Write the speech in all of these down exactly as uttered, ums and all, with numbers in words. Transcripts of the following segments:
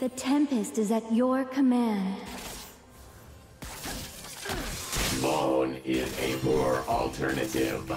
The Tempest is at your command. Moan is a poor alternative.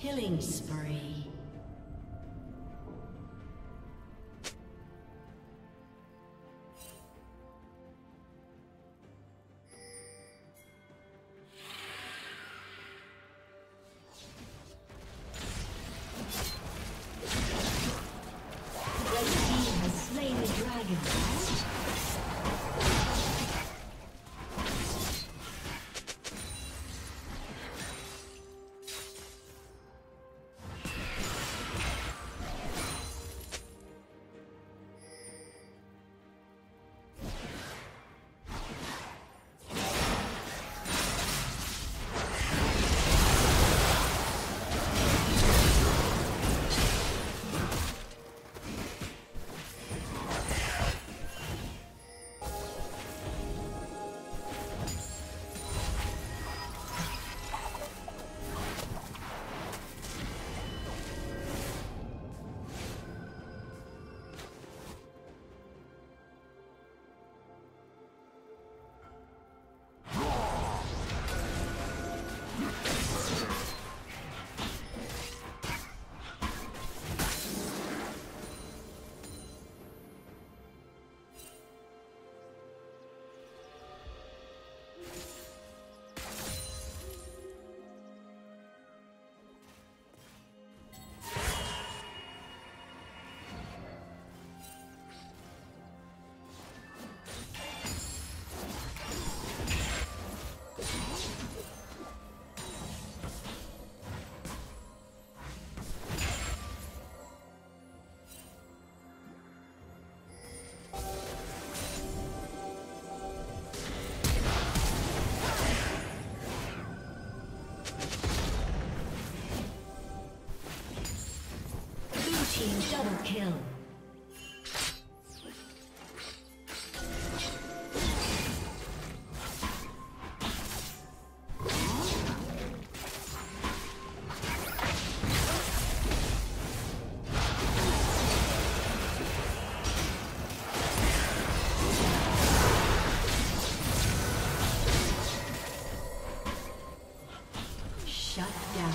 Killing spree. team double kill. Shut down.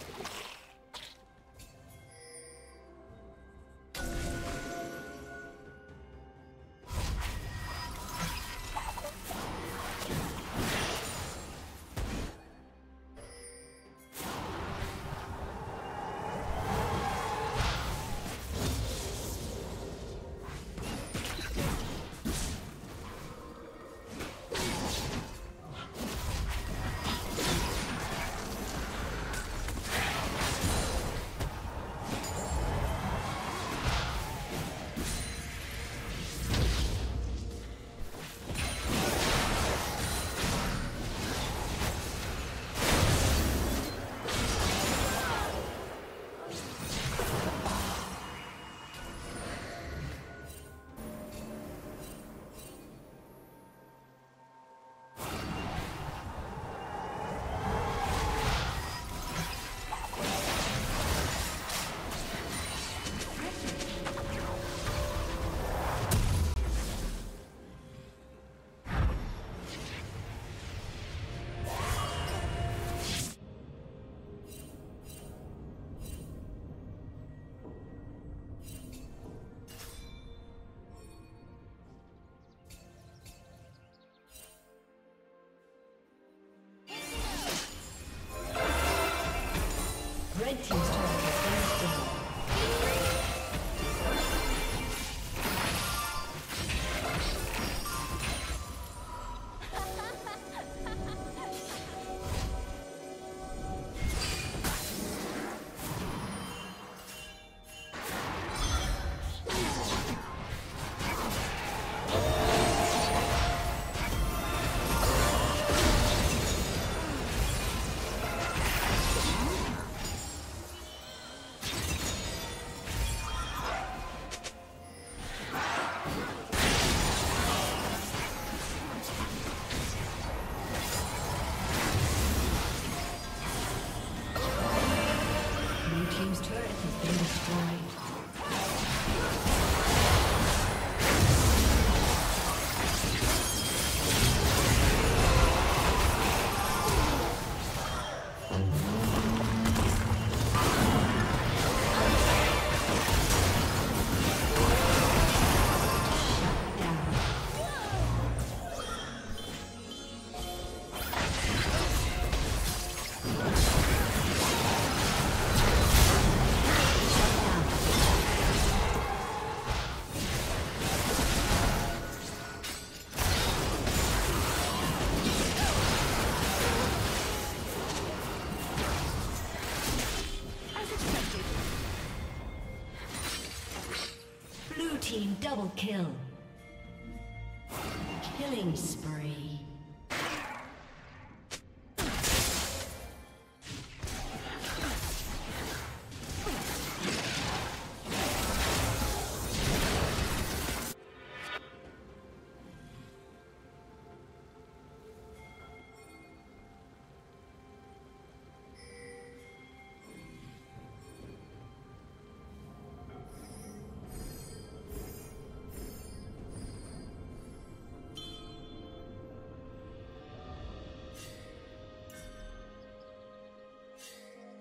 Red team's turret has been destroyed. Double kill. Killing spree.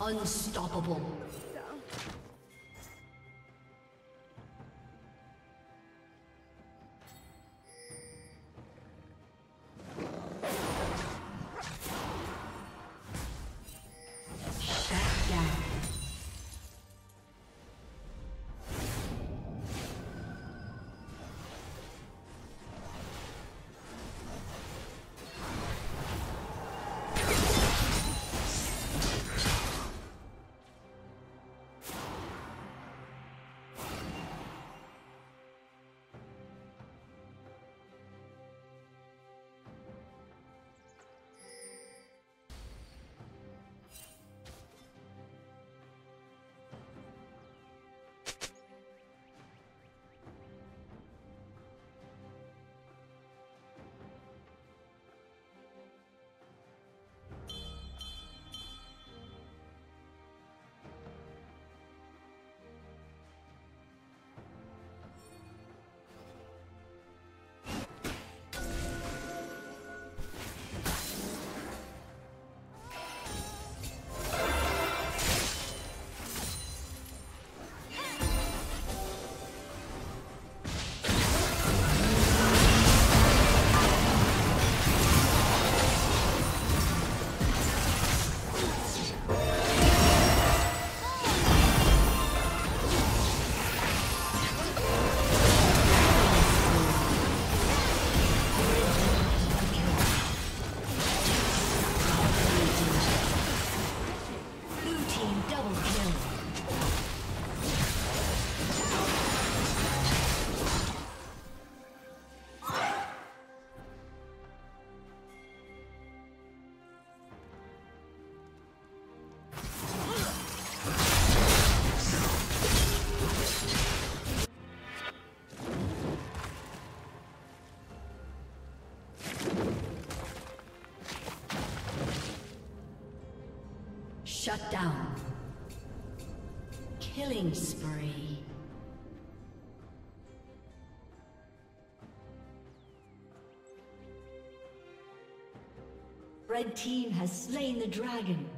Unstoppable. Shut down. Killing spree. Red team has slain the dragon.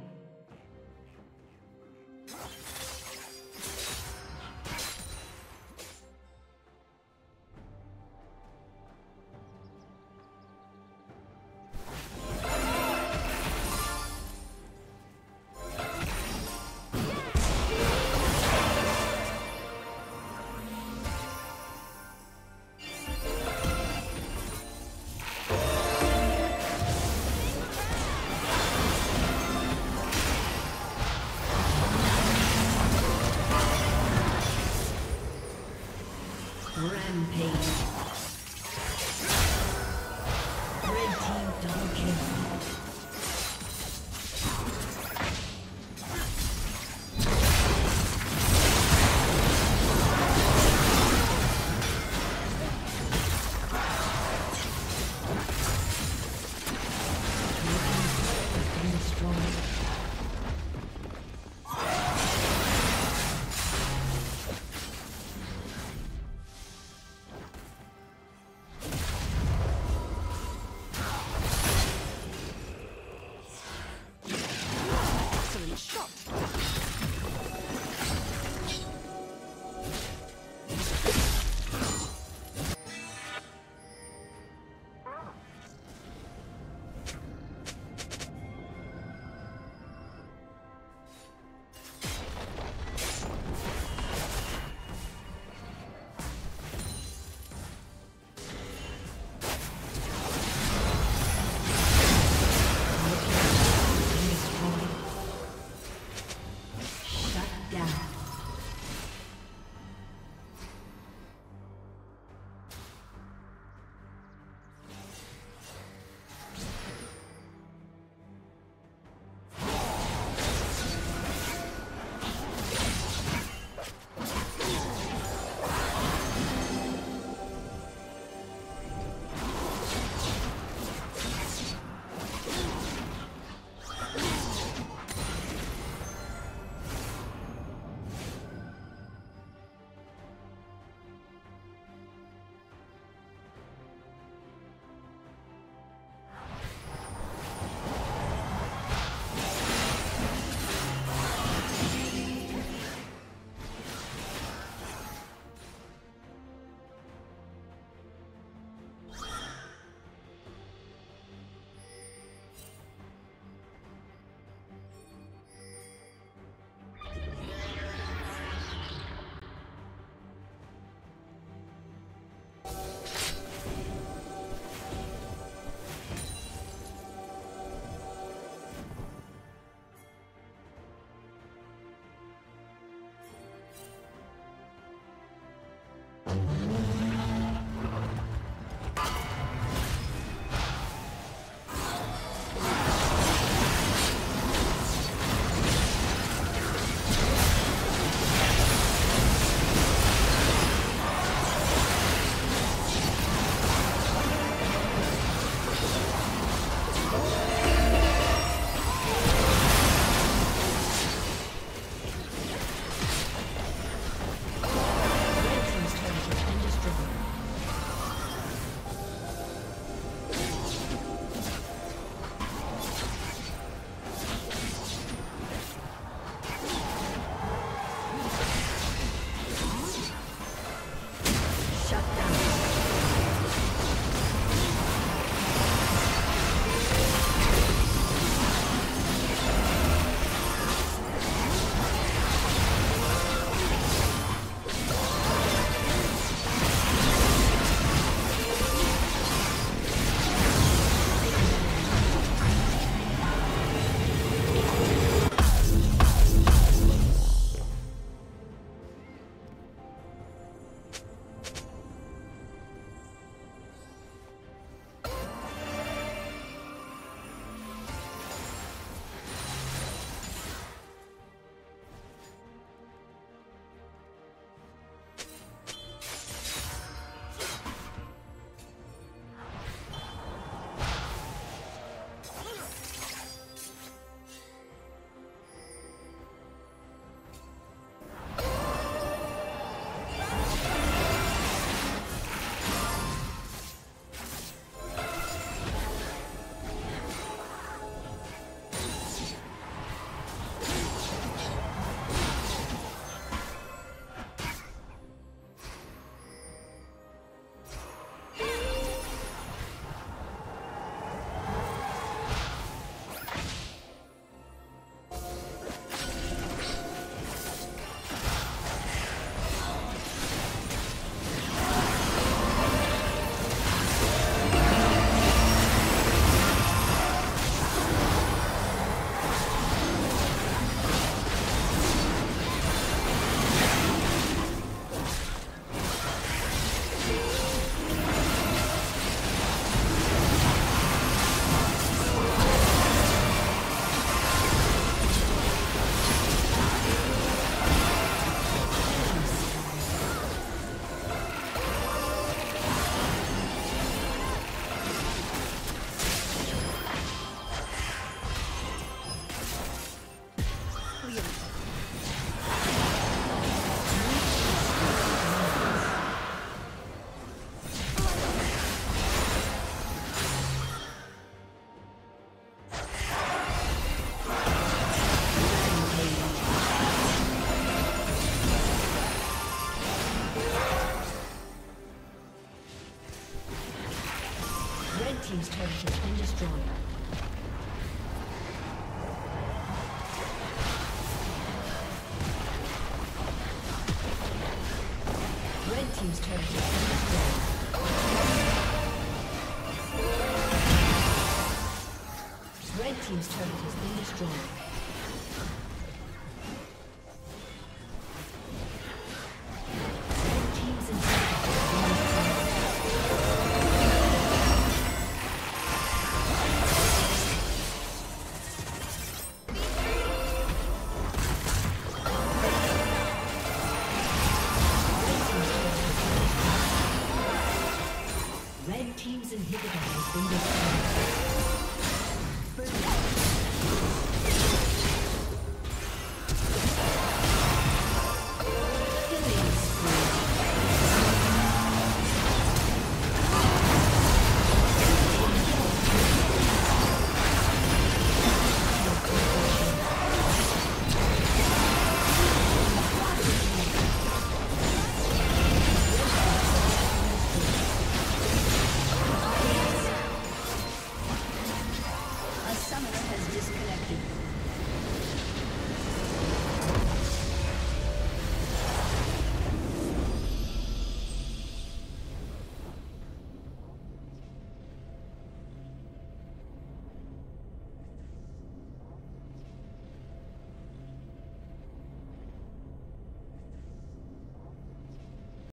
team's turret has been destroyed.